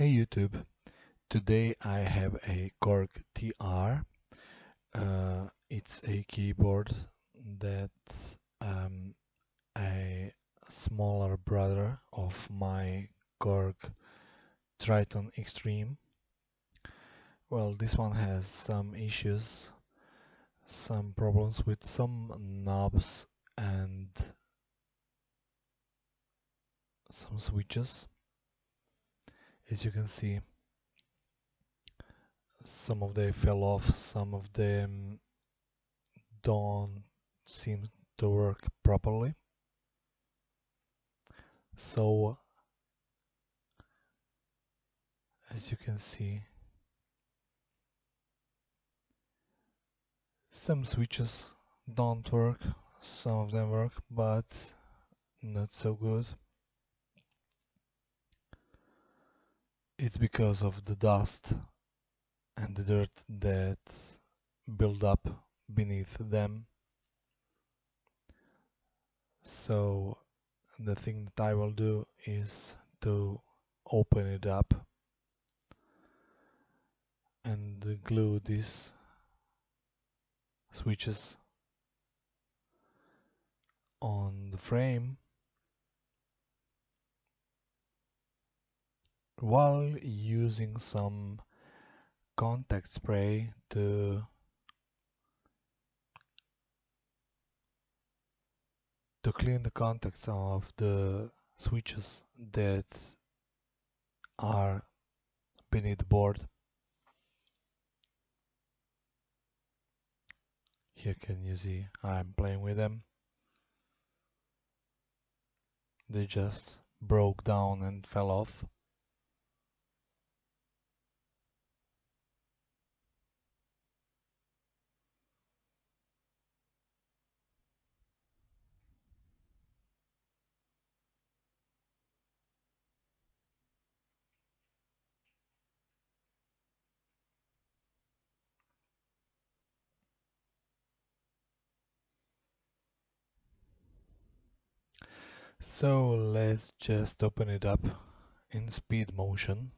Hey YouTube, today I have a Korg TR. It's a keyboard that a smaller brother of my Korg Triton Extreme. Well, this one has some issues, some problems with some knobs and some switches. As you can see, some of them fell off, some of them don't seem to work properly. So, as you can see, some switches don't work, some of them work, but not so good. It's because of the dust and the dirt that build up beneath them. So the thing that I will do is to open it up and glue these switches on the frame while using some contact spray to clean the contacts of the switches that are beneath the board. Here can you see I'm playing with them. They just broke down and fell off. So let's just open it up in speed motion.